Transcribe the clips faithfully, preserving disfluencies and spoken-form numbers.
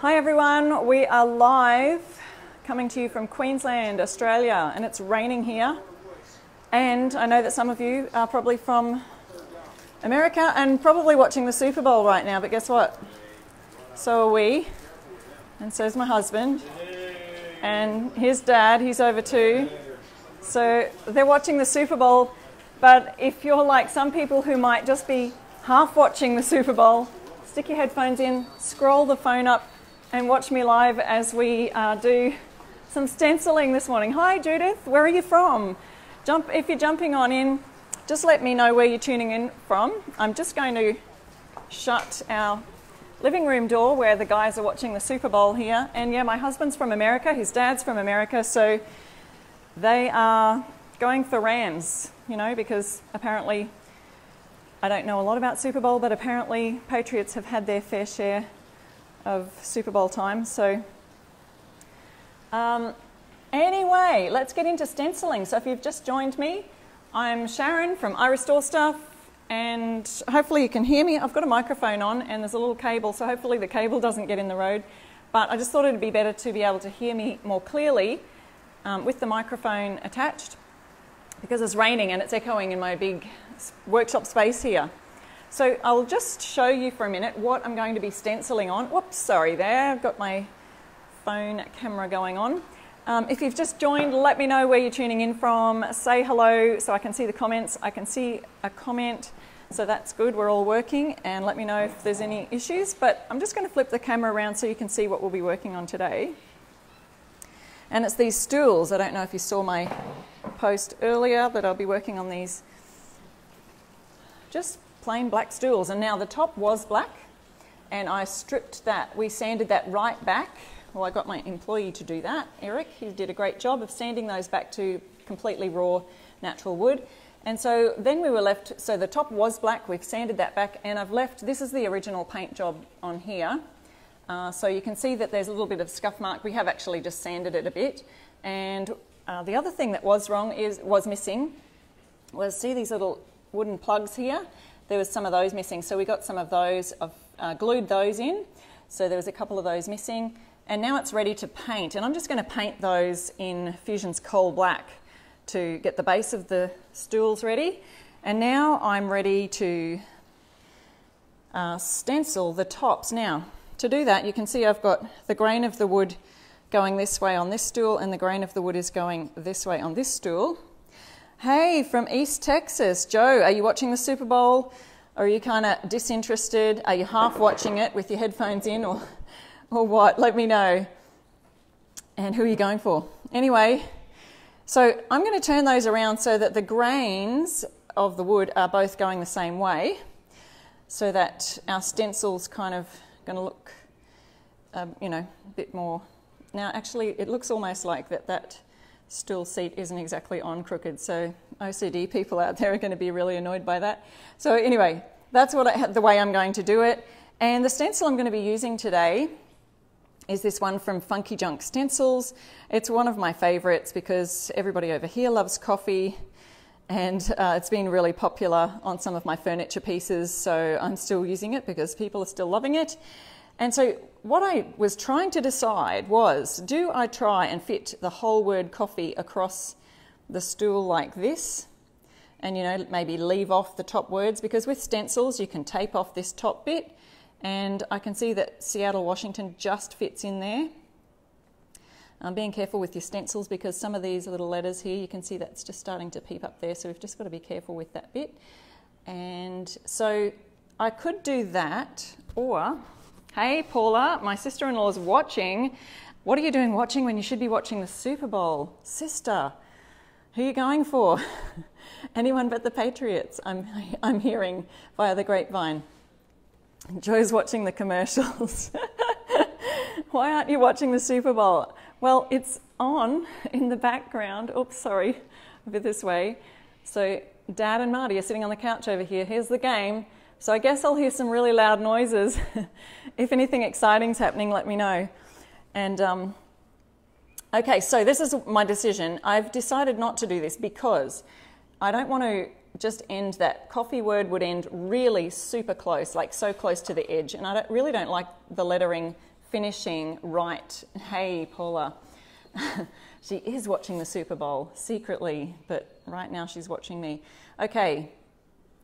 Hi everyone, we are live coming to you from Queensland, Australia, and it's raining here, and I know that some of you are probably from America and probably watching the Super Bowl right now, but guess what? So are we, and so is my husband, and his dad, he's over too. So they're watching the Super Bowl, but if you're like some people who might just be half watching the Super Bowl, stick your headphones in, scroll the phone up, and watch me live as we uh, do some stenciling this morning. Hi Judith, where are you from? Jump, if you're jumping on in, just let me know where you're tuning in from. I'm just going to shut our living room door where the guys are watching the Super Bowl here. And yeah, my husband's from America, his dad's from America, so they are going for Rams, you know, because apparently, I don't know a lot about Super Bowl, but apparently Patriots have had their fair share of Super Bowl time. So um, anyway, let's get into stenciling. So if you've just joined me, I'm Sharon from I Restore Stuff, and hopefully you can hear me. I've got a microphone on and there's a little cable, so hopefully the cable doesn't get in the road. But I just thought it'd be better to be able to hear me more clearly um, with the microphone attached, because it's raining and it's echoing in my big workshop space here. So I'll just show you for a minute what I'm going to be stenciling on. Whoops, sorry there, I've got my phone camera going on. Um, if you've just joined, let me know where you're tuning in from. Say hello so I can see the comments. I can see a comment, so that's good, we're all working, and let me know if there's any issues. But I'm just going to flip the camera around so you can see what we'll be working on today. And it's these stools. I don't know if you saw my post earlier, but I'll be working on these just plain black stools. And now the top was black and I stripped that. We sanded that right back. Well, I got my employee to do that, Eric, who did a great job of sanding those back to completely raw natural wood. And so then we were left, so the top was black, we've sanded that back, and I've left, this is the original paint job on here. Uh, so you can see that there's a little bit of scuff mark. We have actually just sanded it a bit. And uh, the other thing that was wrong is, was missing, was see these little wooden plugs here? There was some of those missing. So we got some of those, I've uh, glued those in. So there was a couple of those missing. And now it's ready to paint. And I'm just gonna paint those in Fusion's Coal Black to get the base of the stools ready. And now I'm ready to uh, stencil the tops now. To do that, you can see I've got the grain of the wood going this way on this stool, and the grain of the wood is going this way on this stool. Hey, from East Texas, Joe, are you watching the Super Bowl? Or are you kind of disinterested? Are you half watching it with your headphones in, or, or what? Let me know. And who are you going for? Anyway, so I'm going to turn those around so that the grains of the wood are both going the same way, so that our stencils kind of going to look, um, you know, a bit more. Now, actually, it looks almost like that that stool seat isn't exactly on crooked, so O C D people out there are going to be really annoyed by that. So anyway, that's what I, the way I'm going to do it. And the stencil I'm going to be using today is this one from Funky Junk Stencils. It's one of my favourites because everybody over here loves coffee, and uh, it's been really popular on some of my furniture pieces, so I'm still using it because people are still loving it. And so what I was trying to decide was, do I try and fit the whole word coffee across the stool like this? And, you know, maybe leave off the top words, because with stencils you can tape off this top bit, and I can see that Seattle, Washington just fits in there. Um, being careful with your stencils, because some of these little letters here, you can see that's just starting to peep up there, so we've just got to be careful with that bit. And so I could do that, or, hey Paula, my sister-in-law's watching. What are you doing watching when you should be watching the Super Bowl? Sister, who are you going for? Anyone but the Patriots, I'm, I'm hearing via the grapevine. Joe's watching the commercials. Why aren't you watching the Super Bowl? Well, it's on in the background. Oops, sorry, a bit this way. So Dad and Marty are sitting on the couch over here. Here's the game. So I guess I'll hear some really loud noises. If anything exciting's happening, let me know. And um, okay, so this is my decision. I've decided not to do this because I don't want to just end that coffee word would end really super close, like so close to the edge. And I don't, really don't like the lettering finishing right. Hey, Paula. She is watching the Super Bowl secretly, but right now she's watching me. Okay,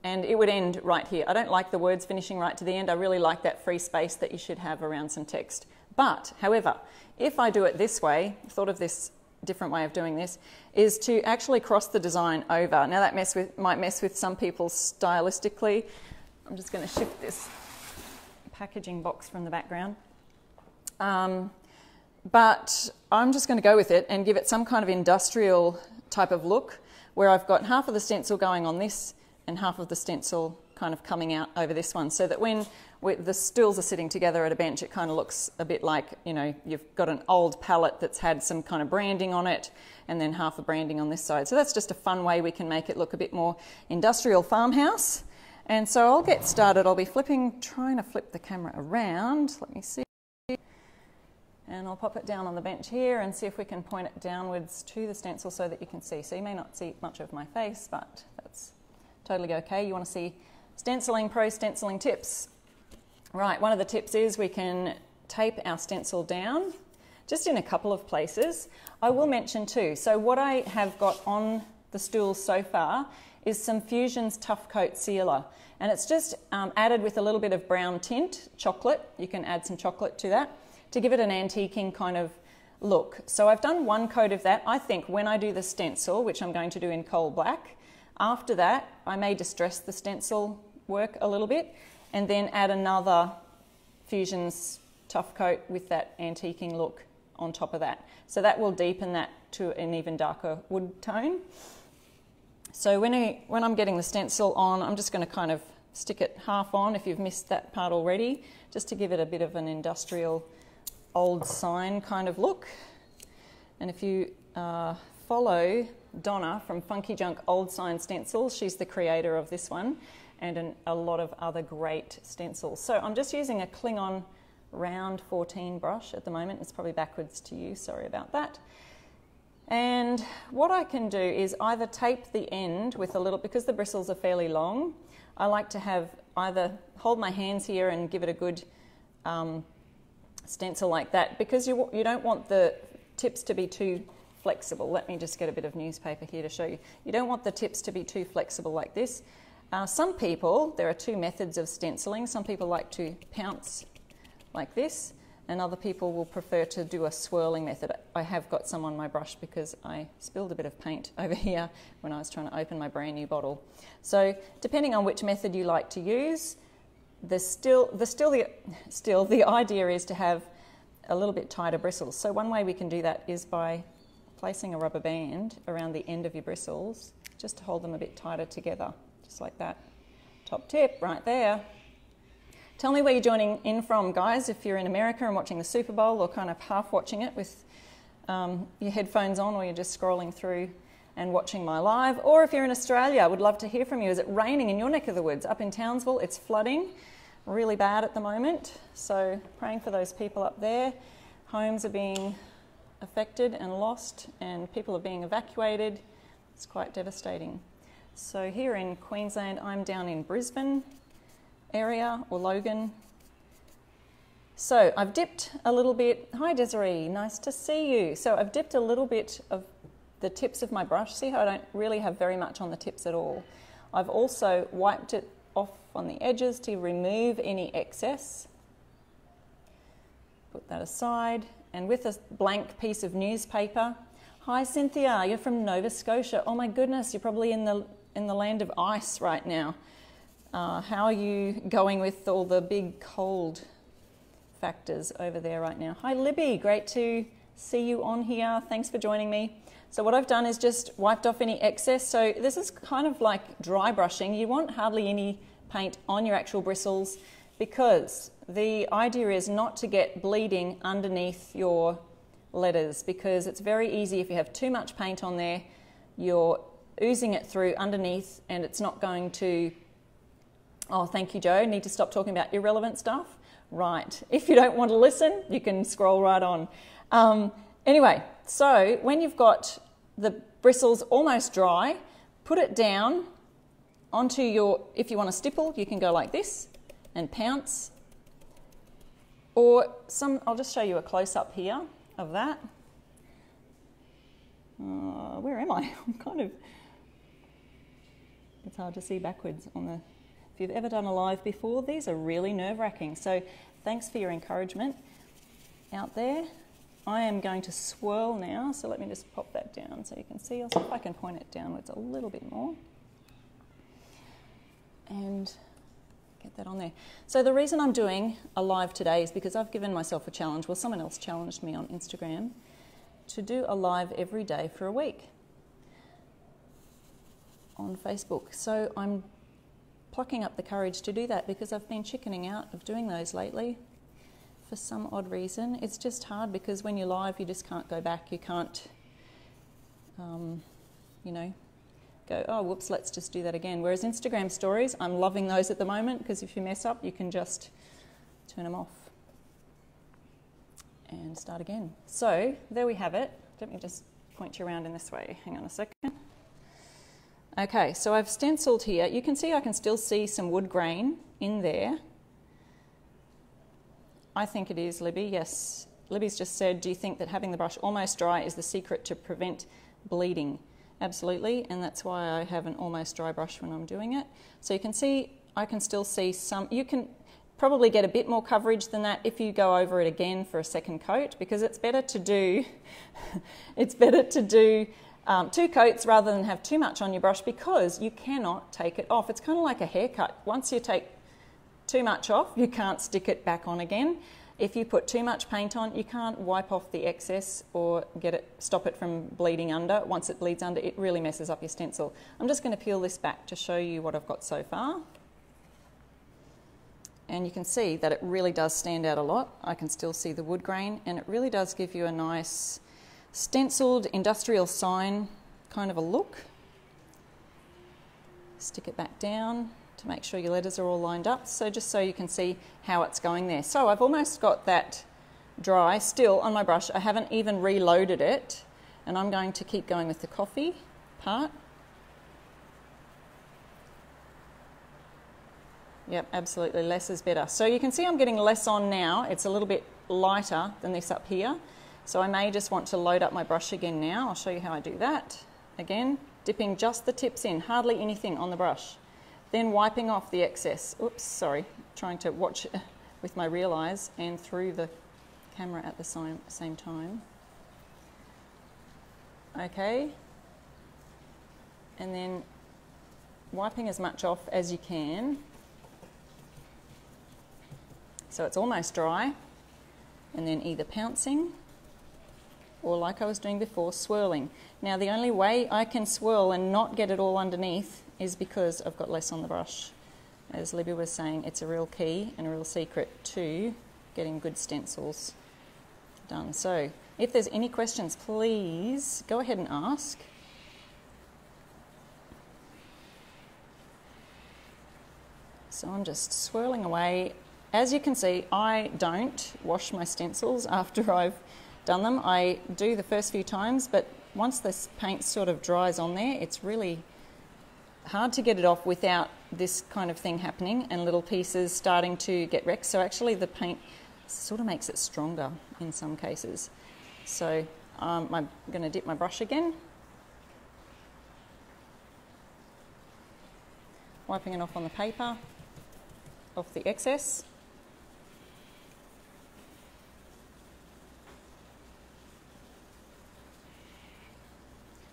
and it would end right here. I don't like the words finishing right to the end. I really like that free space that you should have around some text. But, however, if I do it this way, thought of this different way of doing this, is to actually cross the design over. Now that mess with, might mess with some people stylistically. I'm just going to shift this packaging box from the background. Um, but I'm just going to go with it and give it some kind of industrial type of look where I've got half of the stencil going on this and half of the stencil kind of coming out over this one, so that when we, the stills are sitting together at a bench, it kind of looks a bit like, you know, you've got an old palette that's had some kind of branding on it and then half a branding on this side. So that's just a fun way we can make it look a bit more industrial farmhouse. And so I'll get started. I'll be flipping, trying to flip the camera around. Let me see. And I'll pop it down on the bench here and see if we can point it downwards to the stencil so that you can see. So you may not see much of my face, but that's totally okay. You want to see stenciling pro stenciling tips. Right, one of the tips is we can tape our stencil down just in a couple of places. I will mention too, so what I have got on the stools so far is some Fusion's Tough Coat Sealer, and it's just um, added with a little bit of brown tint, chocolate. You can add some chocolate to that to give it an antiquing kind of look. So I've done one coat of that. I think when I do the stencil, which I'm going to do in coal black, after that I may distress the stencil work a little bit and then add another Fusion's Tough Coat with that antiquing look on top of that. So that will deepen that to an even darker wood tone. So when, I, when I'm getting the stencil on, I'm just going to kind of stick it half on, if you've missed that part already, just to give it a bit of an industrial old sign kind of look. And if you uh, follow Donna from Funky Junk Old Sign Stencils, she's the creator of this one and an, a lot of other great stencils. So I'm just using a Clingon Round fourteen brush at the moment. It's probably backwards to you, sorry about that. And what I can do is either tape the end with a little, because the bristles are fairly long, I like to have either hold my hands here and give it a good um, stencil like that, because you, you don't want the tips to be too flexible. Let me just get a bit of newspaper here to show you. You don't want the tips to be too flexible like this. Uh, some people, there are two methods of stenciling. Some people like to pounce like this, and other people will prefer to do a swirling method. I have got some on my brush because I spilled a bit of paint over here when I was trying to open my brand new bottle. So depending on which method you like to use, the still, the still, the, still the idea is to have a little bit tighter bristles. So one way we can do that is by placing a rubber band around the end of your bristles just to hold them a bit tighter together, just like that. Top tip right there. Tell me where you're joining in from, guys, if you're in America and watching the Super Bowl, or kind of half watching it with um, your headphones on, or you're just scrolling through and watching my live. Or if you're in Australia, I would love to hear from you. Is it raining in your neck of the woods? Up in Townsville, it's flooding really bad at the moment. So praying for those people up there. Homes are being affected and lost, and people are being evacuated. It's quite devastating. So here in Queensland, I'm down in Brisbane area, or Logan. So I've dipped a little bit. Hi Desiree, nice to see you. So I've dipped a little bit of the tips of my brush. See how I don't really have very much on the tips at all. I've also wiped it off on the edges to remove any excess. Put that aside, and with a blank piece of newspaper. Hi Cynthia, you're from Nova Scotia. Oh my goodness, you're probably in the in the land of ice right now. Uh, how are you going with all the big cold factors over there right now? Hi Libby, great to see you on here. Thanks for joining me. So what I've done is just wiped off any excess. So this is kind of like dry brushing. You want hardly any paint on your actual bristles, because the idea is not to get bleeding underneath your letters, because it's very easy if you have too much paint on there, you're oozing it through underneath and it's not going to... Oh, thank you, Joe. Need to stop talking about irrelevant stuff. Right. If you don't want to listen, you can scroll right on. Um, anyway, so when you've got the bristles almost dry, put it down onto your... If you want to stipple, you can go like this and pounce. Or some, I'll just show you a close-up here of that. Uh, where am I? I'm kind of, it's hard to see backwards on the, if you've ever done a live before, these are really nerve-wracking. So thanks for your encouragement out there. I am going to swirl now, so let me just pop that down so you can see. I'll see if I can point it downwards a little bit more. And get that on there. So the reason I'm doing a live today is because I've given myself a challenge, well, someone else challenged me on Instagram, to do a live every day for a week on Facebook. So I'm plucking up the courage to do that because I've been chickening out of doing those lately for some odd reason. It's just hard because when you're live, you just can't go back. You can't, um, you know, go, oh, whoops, let's just do that again. Whereas Instagram stories, I'm loving those at the moment because if you mess up, you can just turn them off and start again. So there we have it. Let me just point you around in this way. Hang on a second. Okay, so I've stenciled here. You can see I can still see some wood grain in there. I think it is, Libby, yes. Libby's just said, do you think that having the brush almost dry is the secret to prevent bleeding? Absolutely, and that's why I have an almost dry brush when I'm doing it. So you can see, I can still see some, you can probably get a bit more coverage than that if you go over it again for a second coat, because it's better to do, it's better to do um, two coats rather than have too much on your brush because you cannot take it off. It's kind of like a haircut. Once you take too much off, you can't stick it back on again. If you put too much paint on, you can't wipe off the excess or get it, stop it from bleeding under. Once it bleeds under, it really messes up your stencil. I'm just going to peel this back to show you what I've got so far. And you can see that it really does stand out a lot. I can still see the wood grain, and it really does give you a nice stenciled industrial sign kind of a look. Stick it back down to make sure your letters are all lined up, so just so you can see how it's going there. So I've almost got that dry still on my brush. I haven't even reloaded it, and I'm going to keep going with the coffee part. Yep, absolutely, less is better. So you can see I'm getting less on now. It's a little bit lighter than this up here, so I may just want to load up my brush again now. I'll show you how I do that. Again, dipping just the tips in, hardly anything on the brush. Then wiping off the excess. Oops, sorry, trying to watch with my real eyes and through the camera at the same, same time. Okay, and then wiping as much off as you can. So it's almost dry, and then either pouncing or, like I was doing before, swirling. Now the only way I can swirl and not get it all underneath is because I've got less on the brush. As Libby was saying, it's a real key and a real secret to getting good stencils done. So if there's any questions, please go ahead and ask. So I'm just swirling away. As you can see, I don't wash my stencils after I've done them. I do the first few times, but once this paint sort of dries on there, it's really hard to get it off without this kind of thing happening and little pieces starting to get wrecked. So actually the paint sort of makes it stronger in some cases. So um, I'm going to dip my brush again, wiping it off on the paper, off the excess.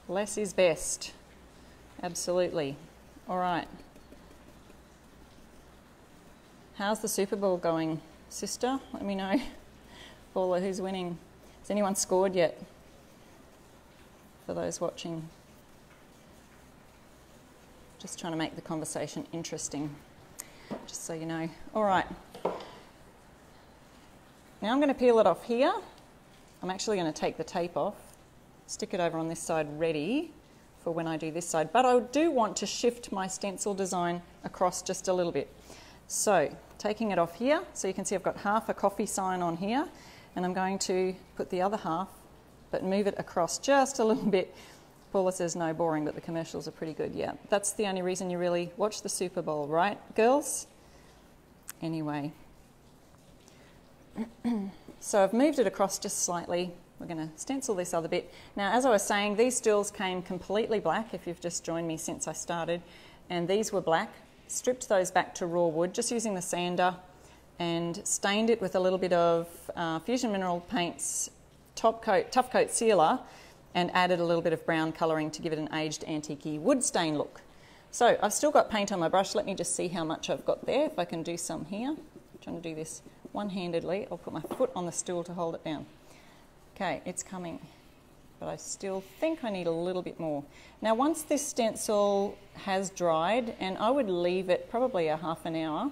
Less is best. Absolutely. All right. How's the Super Bowl going, sister? Let me know, Paula, who's winning. Has anyone scored yet? For those watching. Just trying to make the conversation interesting, just so you know. All right. Now I'm going to peel it off here. I'm actually going to take the tape off, stick it over on this side ready for when I do this side, but I do want to shift my stencil design across just a little bit. So taking it off here, so you can see I've got half a coffee sign on here, and I'm going to put the other half but move it across just a little bit. Paula says no, boring, but the commercials are pretty good. Yeah, that's the only reason you really watch the Super Bowl, right, girls? Anyway, So I've moved it across just slightly. We're going to stencil this other bit. Now, as I was saying, these stools came completely black, if you've just joined me since I started, and these were black. Stripped those back to raw wood, just using the sander, and stained it with a little bit of uh, Fusion Mineral Paints top coat, Tough Coat Sealer, and added a little bit of brown colouring to give it an aged antique-y wood stain look. So I've still got paint on my brush. Let me just see how much I've got there, if I can do some here. I'm trying to do this one-handedly. I'll put my foot on the stool to hold it down. Okay, it's coming, but I still think I need a little bit more. Now, once this stencil has dried, and I would leave it probably a half an hour,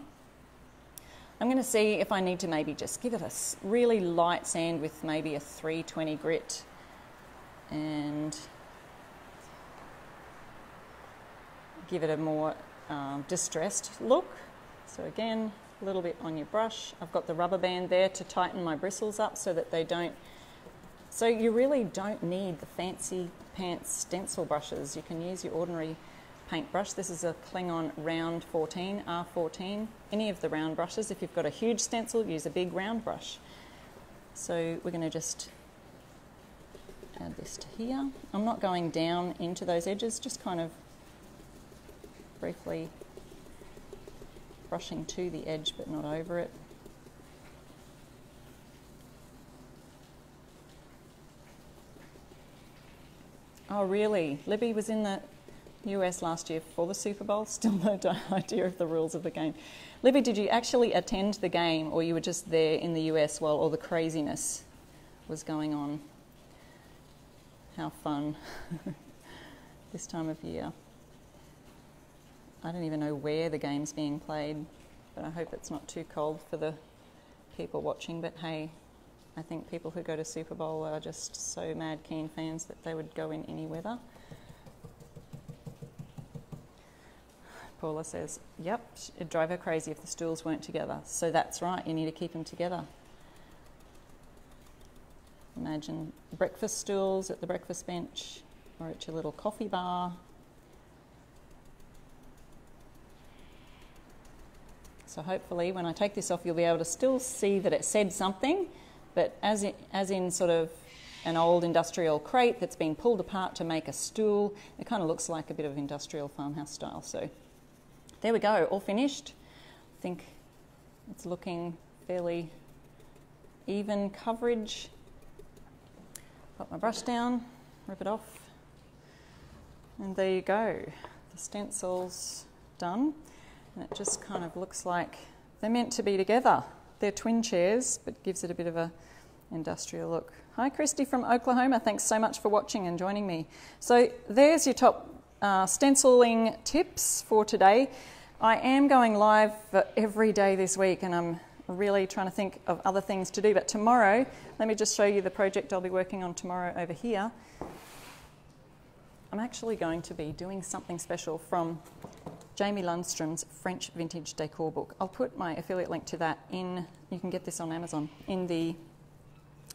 I'm going to see if I need to maybe just give it a really light sand with maybe a three twenty grit, and give it a more um, distressed look. So again, a little bit on your brush. I've got the rubber band there to tighten my bristles up so that they don't. So you really don't need the fancy pants stencil brushes. You can use your ordinary paintbrush. This is a Clingon Round fourteen, R fourteen. Any of the round brushes. If you've got a huge stencil, use a big round brush. So we're going to just add this to here. I'm not going down into those edges, just kind of briefly brushing to the edge but not over it. Oh really? Libby was in the U S last year for the Super Bowl, still no idea of the rules of the game. Libby, did you actually attend the game, or you were just there in the U S while all the craziness was going on? How fun, this time of year. I don't even know where the game's being played, but I hope it's not too cold for the people watching. But hey, I think people who go to Super Bowl are just so mad keen fans that they would go in any weather. Paula says, yep, it'd drive her crazy if the stools weren't together. So that's right, you need to keep them together. Imagine breakfast stools at the breakfast bench or at your little coffee bar. So hopefully when I take this off, you'll be able to still see that it said something, but as, it, as in sort of an old industrial crate that's been pulled apart to make a stool, it kind of looks like a bit of industrial farmhouse style. So there we go, all finished. I think it's looking fairly even coverage. Put my brush down, rip it off, and there you go. The stencil's done, and it just kind of looks like they're meant to be together. They're twin chairs, but gives it a bit of a industrial look. Hi, Christy from Oklahoma. Thanks so much for watching and joining me. So there's your top Uh, stenciling tips for today. I am going live every day this week, and I'm really trying to think of other things to do, but tomorrow, let me just show you the project I'll be working on tomorrow over here. I'm actually going to be doing something special from Jamie Lundstrom's French Vintage Decor book. I'll put my affiliate link to that in, you can get this on Amazon, in the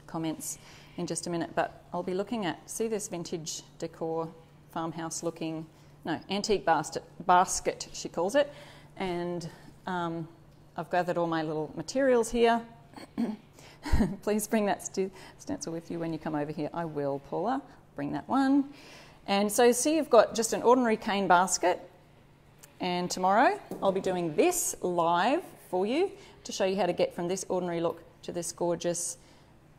comments in just a minute, but I'll be looking at, see this vintage decor farmhouse looking, no, antique basket, basket she calls it, and um, I've gathered all my little materials here. Please bring that st stencil with you when you come over here. I will, Paula, bring that one. And so see, you've got just an ordinary cane basket, and tomorrow I'll be doing this live for you to show you how to get from this ordinary look to this gorgeous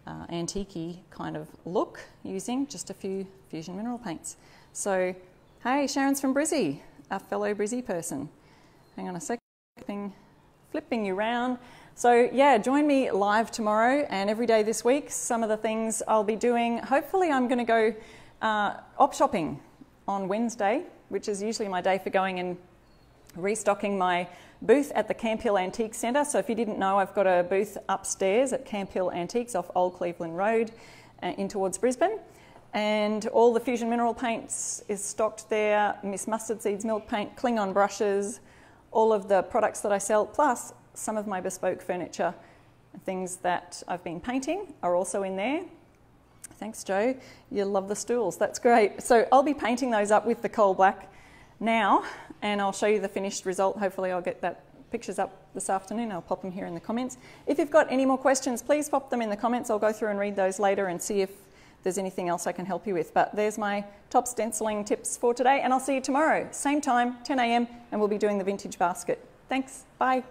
uh, antique-y kind of look using just a few Fusion Mineral Paints. So, hey, Sharon's from Brizzy, our fellow Brizzy person. Hang on a second, flipping, flipping you round. So yeah, join me live tomorrow and every day this week, some of the things I'll be doing. Hopefully I'm gonna go uh, op shopping on Wednesday, which is usually my day for going and restocking my booth at the Camp Hill Antiques Centre. So if you didn't know, I've got a booth upstairs at Camp Hill Antiques off Old Cleveland Road uh, in towards Brisbane. And all the Fusion Mineral Paints is stocked there, Miss Mustard Seeds Milk Paint, Clingon brushes, all of the products that I sell, plus some of my bespoke furniture. Things that I've been painting are also in there. Thanks, Joe. You love the stools. That's great. So I'll be painting those up with the coal black now, and I'll show you the finished result. Hopefully I'll get that pictures up this afternoon. I'll pop them here in the comments. If you've got any more questions, please pop them in the comments. I'll go through and read those later and see if there's anything else I can help you with. But there's my top stenciling tips for today, and I'll see you tomorrow, same time, ten A M, and we'll be doing the vintage basket. Thanks, bye.